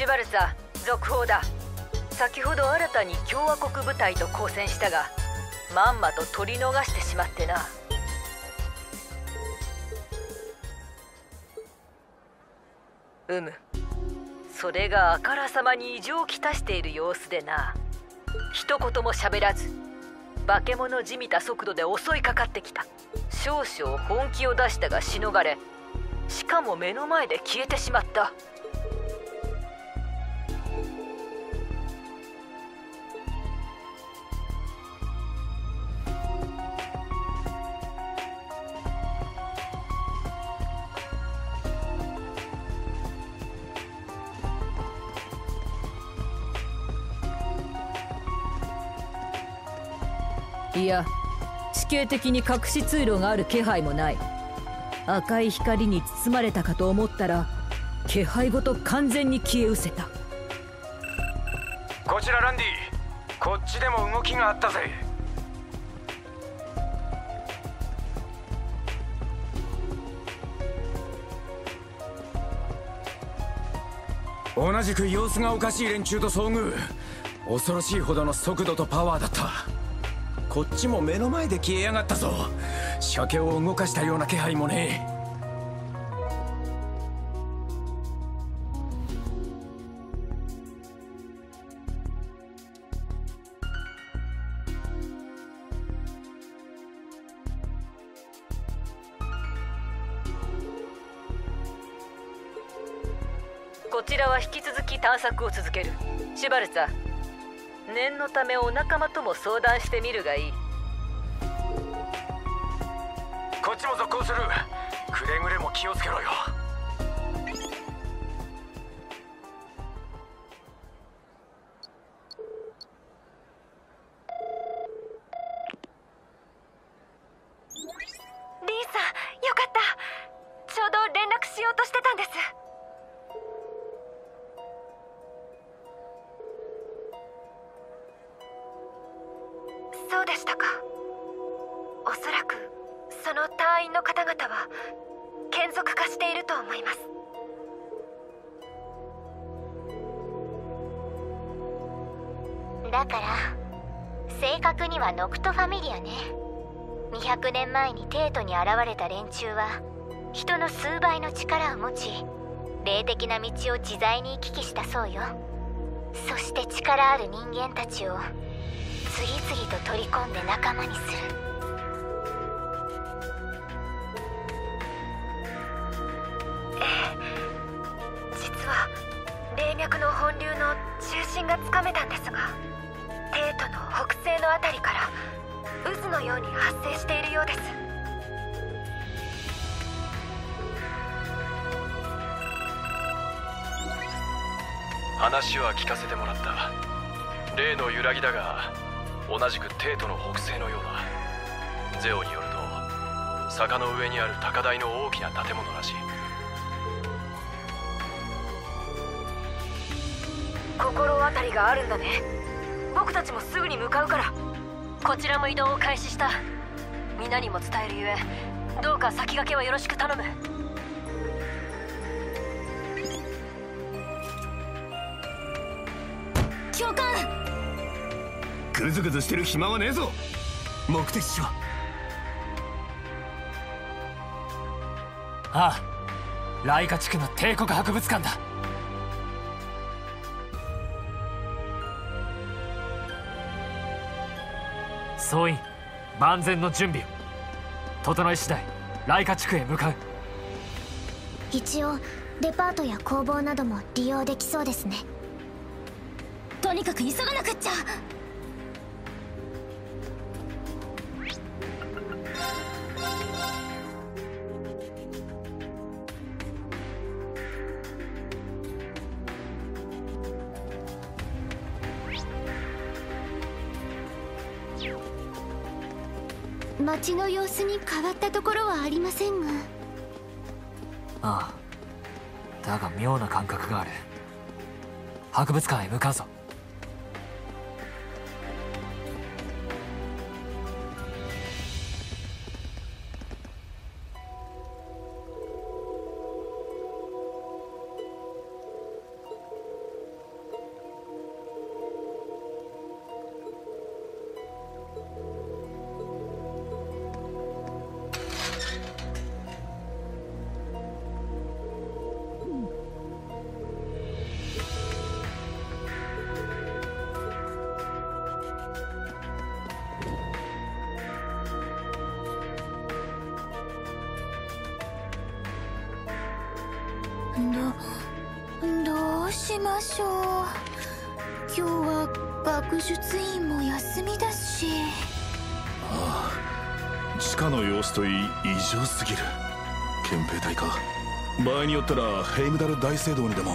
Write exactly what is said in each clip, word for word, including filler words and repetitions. シュバルツァ、続報だ。先ほど新たに共和国部隊と交戦したが、まんまと取り逃してしまってな。うむ、それがあからさまに異常をきたしている様子でな。一言も喋らず、化け物じみた速度で襲いかかってきた。少々本気を出したがしのがれ、しかも目の前で消えてしまった。いや、地形的に隠し通路がある気配もない。赤い光に包まれたかと思ったら、気配ごと完全に消え失せた。こちらランディ、こっちでも動きがあったぜ。同じく様子がおかしい連中と遭遇。恐ろしいほどの速度とパワーだった。こっちも目の前で消えやがったぞ。鮭を動かしたような気配もねえ。こちらは引き続き探索を続ける。シュバルツァ、念のためお仲間とも相談してみるがいい。こっちも続行する。くれぐれも気をつけろよ。リンさん、よかった。ちょうど連絡しようとしてたんです。そうでしたか。おそらくその隊員の方々は眷属化していると思います。だから正確にはノクトファミリアね。にひゃくねんまえに帝都に現れた連中は人の数倍の力を持ち、霊的な道を自在に行き来したそうよ。そして力ある人間たちを次々と取り込んで仲間にする。ええ、実は霊脈の本流の中心がつかめたんですが、帝都の北西のあたりから渦のように発生しているようです。話は聞かせてもらった。霊の揺らぎだが、同じく帝都の北西のようだ。ゼオによると、坂の上にある高台の大きな建物らしい。心当たりがあるんだね。僕たちもすぐに向かうから。こちらも移動を開始した。皆にも伝えるゆえ、どうか先駆けはよろしく頼む。教官、グズグズしてる暇はねえぞ。目的地は？ああ、ライカ地区の帝国博物館だ。総員、万全の準備を。整い次第ライカ地区へ向かう。一応デパートや工房なども利用できそうですね。とにかく急がなくっちゃ。街の様子に変わったところはありませんが。ああ、だが妙な感覚がある。博物館へ向かうぞ。どどうしましょう。今日は学術院も休みだし。ああ、地下の様子といい異常すぎる。憲兵隊か。場合によったらヘイムダル大聖堂にでも。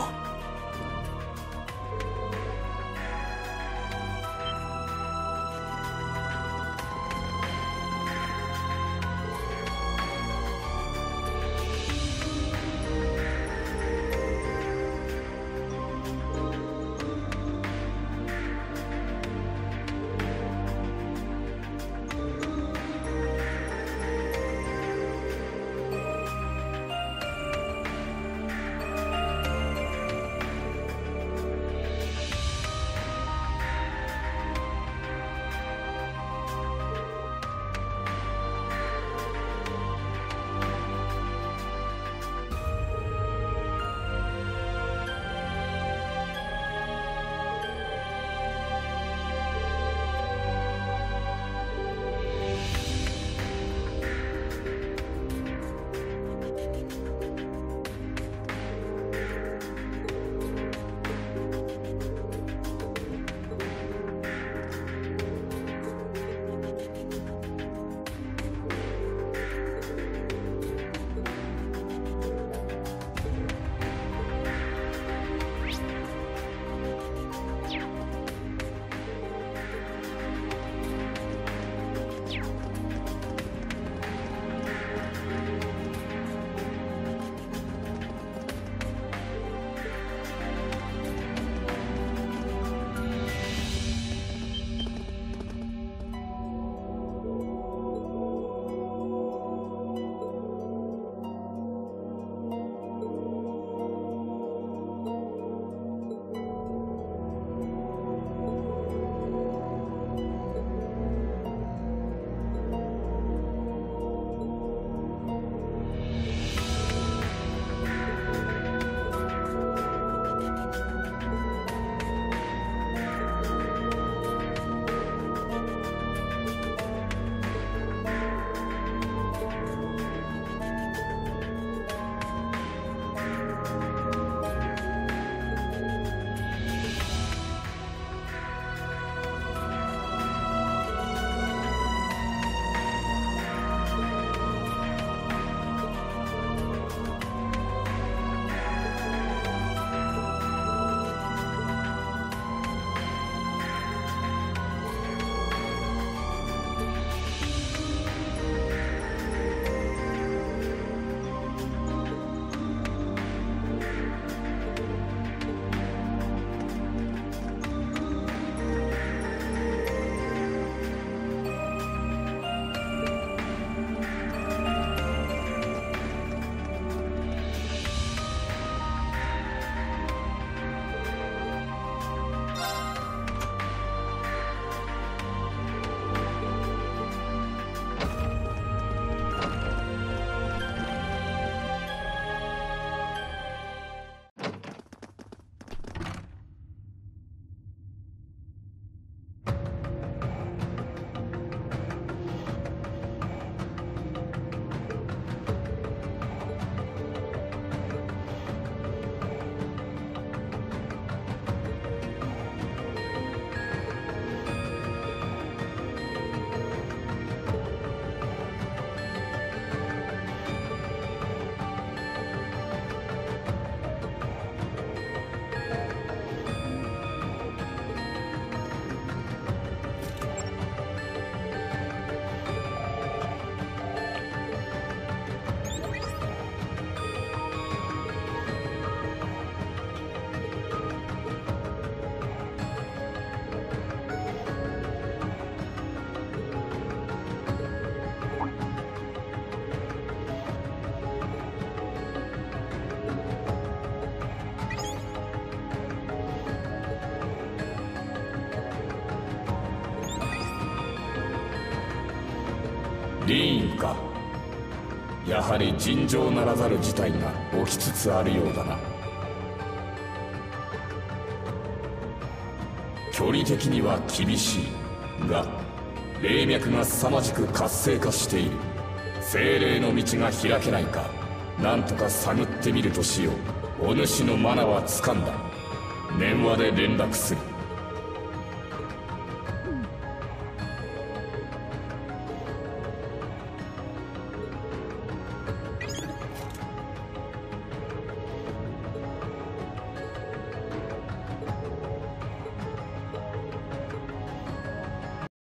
リーンか。やはり尋常ならざる事態が起きつつあるようだな。距離的には厳しいが、霊脈が凄まじく活性化している。精霊の道が開けないか、なんとか探ってみるとしよう。お主のマナは掴んだ。電話で連絡する。